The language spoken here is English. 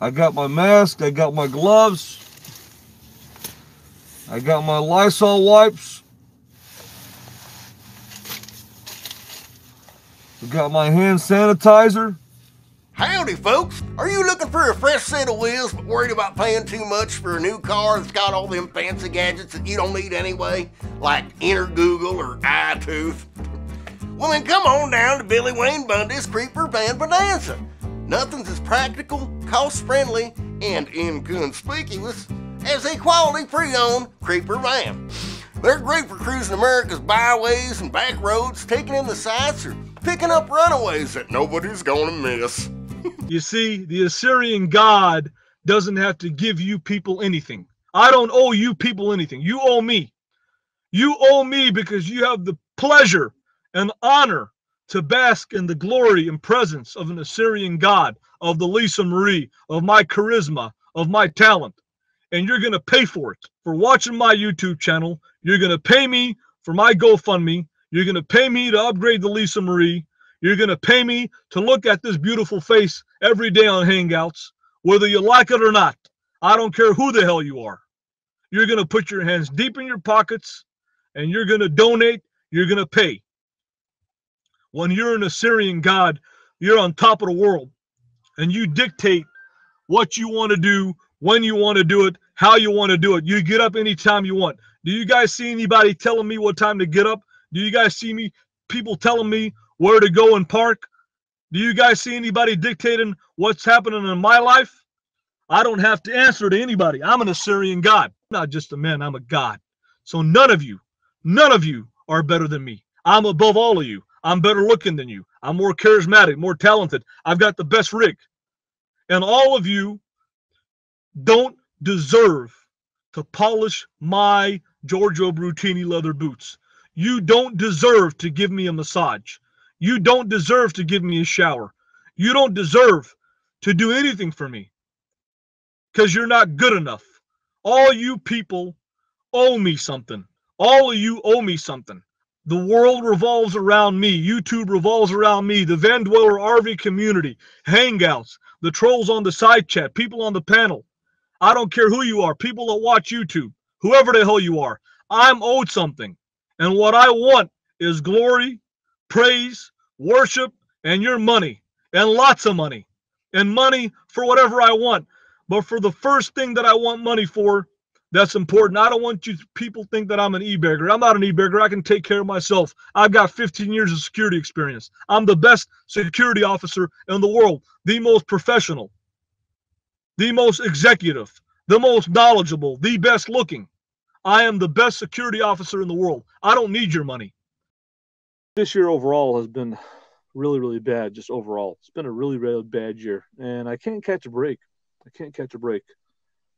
I got my mask, I got my gloves, I got my Lysol wipes, I got my hand sanitizer. Howdy folks, are you looking for a fresh set of wheels but worried about paying too much for a new car that's got all them fancy gadgets that you don't need anyway, like Inner Google or iTooth? Well then come on down to Billy Wayne Bundy's Creeper Van Bonanza. Nothing's as practical, cost-friendly, and inconspicuous as a quality pre-owned Creeper Van. They're great for cruising America's byways and back roads, taking in the sights, or picking up runaways that nobody's gonna miss. You see, the Assyrian God doesn't have to give you people anything. I don't owe you people anything. You owe me. You owe me because you have the pleasure and honor to bask in the glory and presence of an Assyrian God, of the Lisa Marie, of my charisma, of my talent. And you're going to pay for it. For watching my YouTube channel, you're going to pay me for my GoFundMe. You're going to pay me to upgrade the Lisa Marie. You're going to pay me to look at this beautiful face every day on Hangouts, whether you like it or not. I don't care who the hell you are. You're going to put your hands deep in your pockets, and you're going to donate. You're going to pay. When you're an Assyrian God, you're on top of the world, and you dictate what you want to do, when you want to do it, how you want to do it. You get up anytime you want. Do you guys see anybody telling me what time to get up? Do you guys see people telling me where to go and park? Do you guys see anybody dictating what's happening in my life? I don't have to answer to anybody. I'm an Assyrian God. I'm not just a man, I'm a God. So none of you are better than me. I'm above all of you. I'm better looking than you. I'm more charismatic, more talented. I've got the best rig. And all of you don't deserve to polish my Giorgio Brutini leather boots. You don't deserve to give me a massage. You don't deserve to give me a shower. You don't deserve to do anything for me because you're not good enough. All you people owe me something. All of you owe me something. The world revolves around me. YouTube revolves around me. The Van Dweller RV community, Hangouts, the trolls on the side chat, people on the panel. I don't care who you are, people that watch YouTube, whoever the hell you are. I'm owed something. And what I want is glory, praise, worship, and your money, and lots of money, and money for whatever I want. But for the first thing that I want money for, that's important. I don't want you people to think that I'm an e-beggar. I'm not an e-beggar. I can take care of myself. I've got 15 years of security experience. I'm the best security officer in the world, the most professional, the most executive, the most knowledgeable, the best looking. I am the best security officer in the world. I don't need your money. This year overall has been really, really bad, just overall. It's been a really, really bad year, and I can't catch a break.